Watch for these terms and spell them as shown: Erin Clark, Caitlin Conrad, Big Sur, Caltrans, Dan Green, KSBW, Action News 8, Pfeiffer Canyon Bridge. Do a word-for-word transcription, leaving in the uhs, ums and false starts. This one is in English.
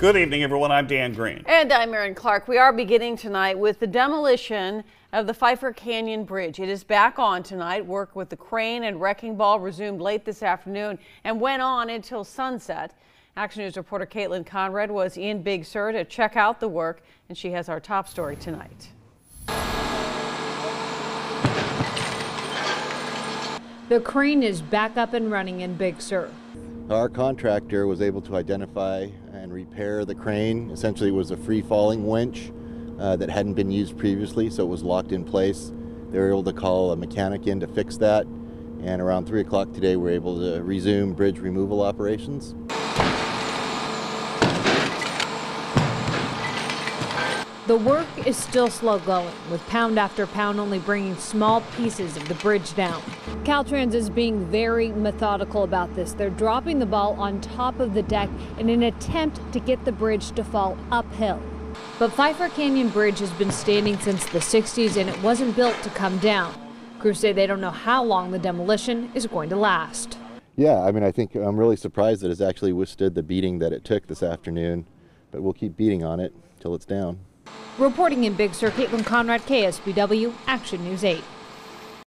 Good evening, everyone. I'm Dan Green. And I'm Erin Clark. We are beginning tonight with the demolition of the Pfeiffer Canyon Bridge. It is back on tonight. Work with the crane and wrecking ball resumed late this afternoon and went on until sunset. Action News reporter Caitlin Conrad was in Big Sur to check out the work, and she has our top story tonight. The crane is back up and running in Big Sur. Our contractor was able to identify and repair the crane. Essentially, it was a free-falling winch uh, that hadn't been used previously, so it was locked in place. They were able to call a mechanic in to fix that, and around three o'clock today, we were able to resume bridge removal operations. The work is still slow going, with pound after pound only bringing small pieces of the bridge down. Caltrans is being very methodical about this. They're dropping the ball on top of the deck in an attempt to get the bridge to fall uphill. But Pfeiffer Canyon Bridge has been standing since the sixties, and it wasn't built to come down. Crews say they don't know how long the demolition is going to last. Yeah, I mean, I think I'm really surprised that it's actually withstood the beating that it took this afternoon, but we'll keep beating on it till it's down. Reporting in Big Sur, Caitlin Conrad, K S B W, Action News eight.